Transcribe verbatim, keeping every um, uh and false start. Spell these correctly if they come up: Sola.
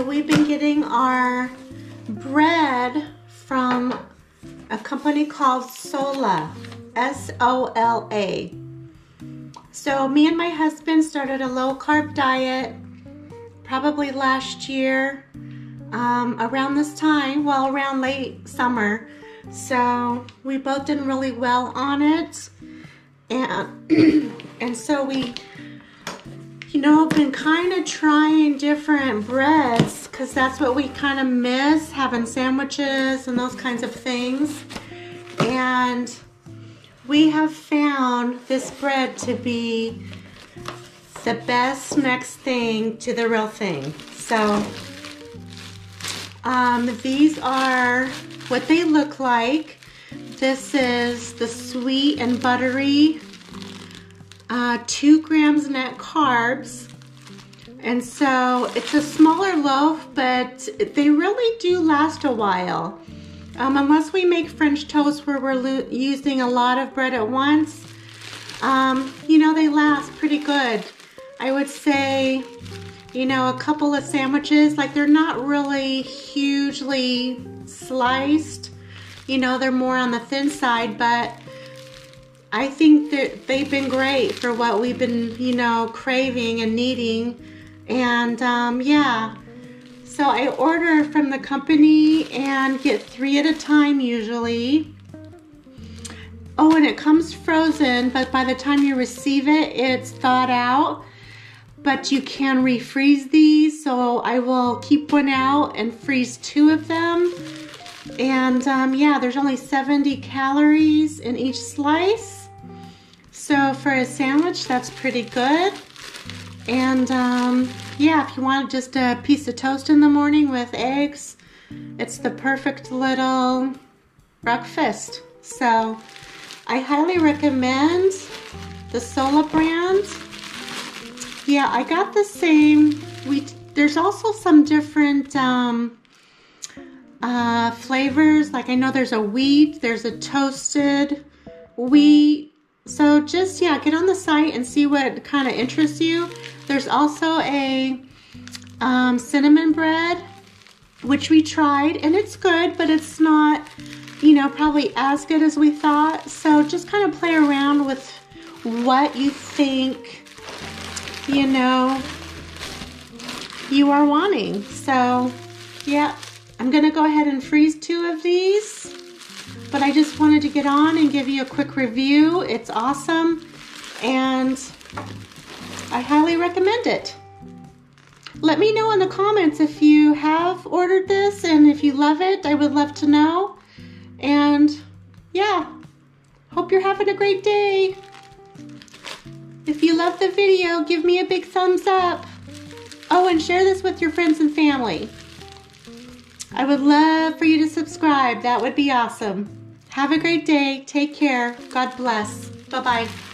So we've been getting our bread from a company called Sola, S O L A. So me and my husband started a low-carb diet probably last year, um, around this time, well, around late summer. So we both did really well on it. And, and so we, you know, been kind of trying different breads because that's what we kind of miss, having sandwiches and those kinds of things. And we have found this bread to be the best next thing to the real thing. So um, these are what they look like. This is the sweet and buttery, uh, two grams net carbs. And so it's a smaller loaf, but they really do last a while. Um, unless we make French toast where we're using a lot of bread at once, um, you know, they last pretty good. I would say, you know, a couple of sandwiches, like they're not really hugely sliced. You know, they're more on the thin side, but I think that they've been great for what we've been, you know, craving and needing. And um, yeah, so I order from the company and get three at a time usually. Oh, and it comes frozen, but by the time you receive it, it's thawed out. But you can refreeze these, so I will keep one out and freeze two of them. And um, yeah, there's only seventy calories in each slice. So for a sandwich, that's pretty good. And um, yeah, if you want just a piece of toast in the morning with eggs, it's the perfect little breakfast. So I highly recommend the Sola brand. Yeah, I got the same. We, there's also some different um, Uh, flavors. Like I know there's a wheat, there's a toasted wheat. So just, yeah, get on the site and see what kind of interests you. There's also a um, cinnamon bread, which we tried, and it's good, but it's not, you know, probably as good as we thought. So just kind of play around with what you think, you know, you are wanting. So yeah, I'm gonna go ahead and freeze two of these, but I just wanted to get on and give you a quick review. It's awesome, and I highly recommend it. Let me know in the comments if you have ordered this and if you love it. I would love to know. And yeah, hope you're having a great day. If you love the video, give me a big thumbs up. Oh, and share this with your friends and family. I would love for you to subscribe. That would be awesome. Have a great day. Take care. God bless. Bye-bye.